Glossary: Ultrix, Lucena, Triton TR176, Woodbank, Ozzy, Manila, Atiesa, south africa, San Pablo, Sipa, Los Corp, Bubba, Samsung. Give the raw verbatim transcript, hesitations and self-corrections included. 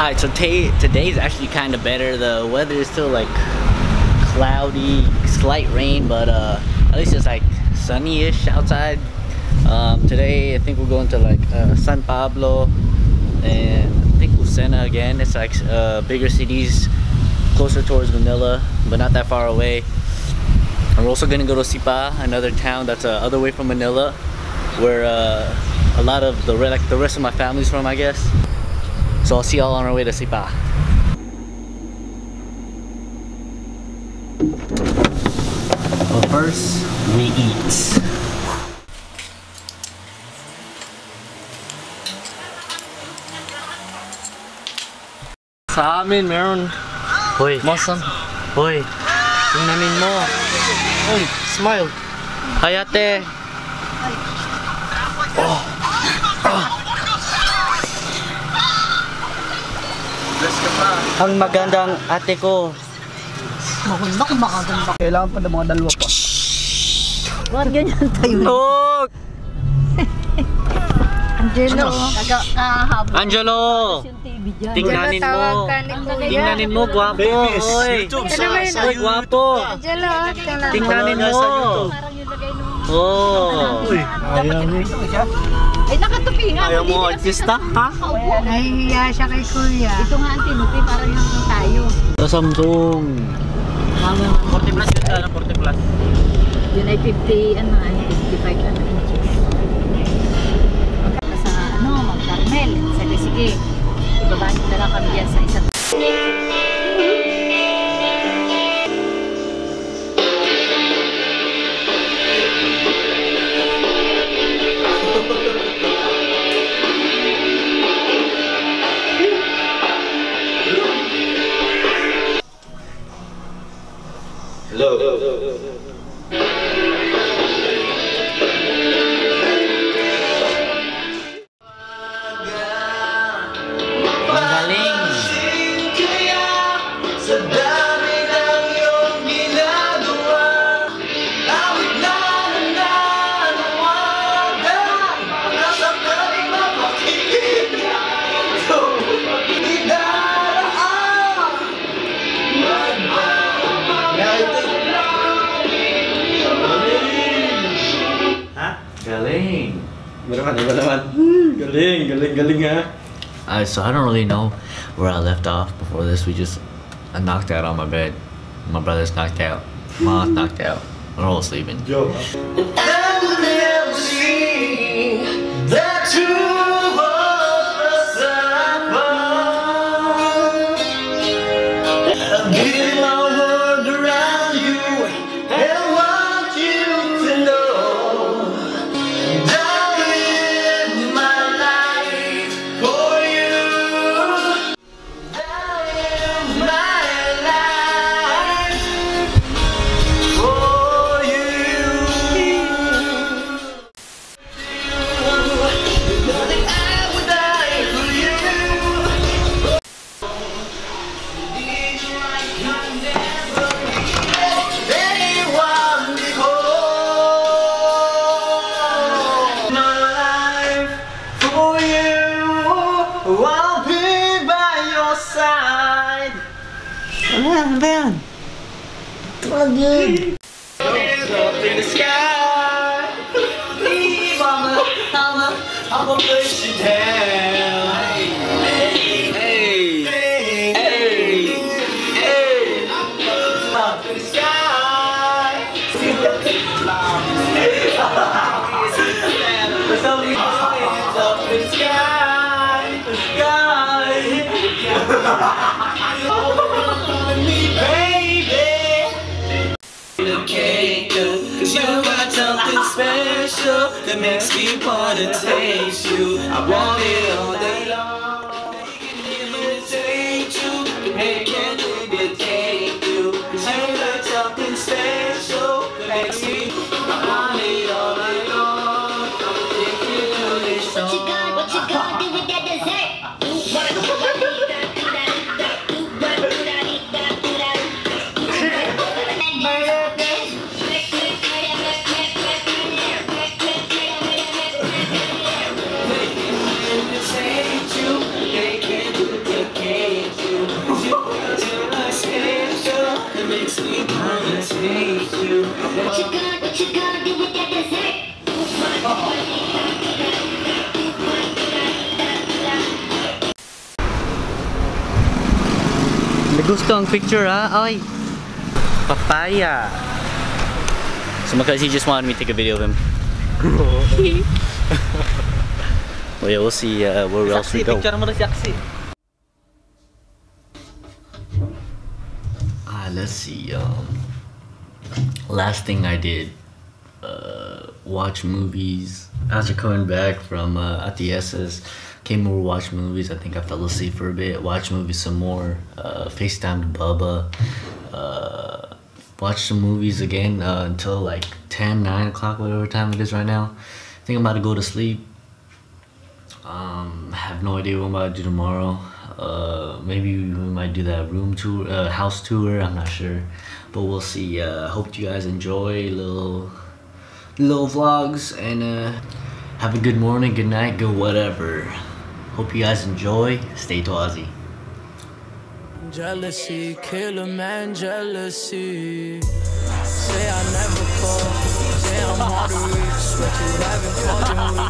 Alright, so today's actually kind of better. The weather is still like cloudy, slight rain, but uh, at least it's like sunny-ish outside. Um, today I think we're going to like uh, San Pablo and I think Lucena again. It's like uh, bigger cities, closer towards Manila, but not that far away. And we're also going to go to Sipa, another town that's the uh, other way from Manila, where uh, a lot of the, like, the rest of my family's from, I guess. So I'll see y'all on our way to Sipa. But first, we eat. Sa amin meron. Hoy. Masam. Hoy. Tingnan mo. Hoy, smile. Hi, ate. Oh. Oh. Ang magandang ate ko. Maganda kung maganda. Kailangan pa ng mga dalawa pa. Huwag ganyan tayo. Huwag! Angelo. Kakahabot. Angelo! Tingnanin mo. Tingnanin mo, guwapo. Uy, guwapo. Angelo, tingnanin mo. Oh. Uy, ayaw niya. Ay, nakatupi nga. Ayaw mo artista, ha? Nahihiya siya kay Kuya. Ito nga ang tinupi, parang yung tayo. Sa Samsung. forty plus yun sa alam, forty plus. Yun ay fifty, ano nga, fifty-five ano inches. Sa ano, mag-Carmel. Sabi, sige, ibabahin na lang kami yan sa isang... Hello. Hello. Hello. Uh, so I don't really know where I left off before this. We just I knocked out on my bed. My brother's knocked out. Mom's knocked out. We're all sleeping. Yo. Again. Up in the sky. Hey, mama, mama, I'm gonna push you down. Hey, hey, hey, hey, hey. Up in the sky. Up in the sky. The sky. Something special that makes me wanna taste you. I want it all day long. Making it imitate you, making it imitate you. Ain't that something special that makes me want it all day long? I'm thinking of this song. What you got? What you got? Do with that dessert? Do what? Do what? Do that? Do that? Do that? Do that? Do that? Burger. Thank you. Gusto ang picture ha? Oy! Papaya! So my cousin just wanted me to take a video of him. Well, yeah, we'll see uh, where Saksi, else we go. Picture mo na si Aksi. Ah, let's see. Um, last thing I did, uh, watch movies. After coming back from uh, Atiesa's, came over, watch movies. I think I fell asleep for a bit. Watch movies some more. Uh, FaceTimed Bubba. Uh, watched some movies again uh, until like ten, nine o'clock, whatever time it is right now. I think I'm about to go to sleep. Um, have no idea what I'm about to do tomorrow. Uh, maybe we might do that room tour, uh, house tour. I'm not sure, but we'll see. Uh, hope you guys enjoy little, little vlogs, and uh, have a good morning, good night, good whatever. Hope you guys enjoy. Stay to Ozzy. Jealousy, kill a man, jealousy. Say I never fall, say I'm hard to reach, but you haven't called me.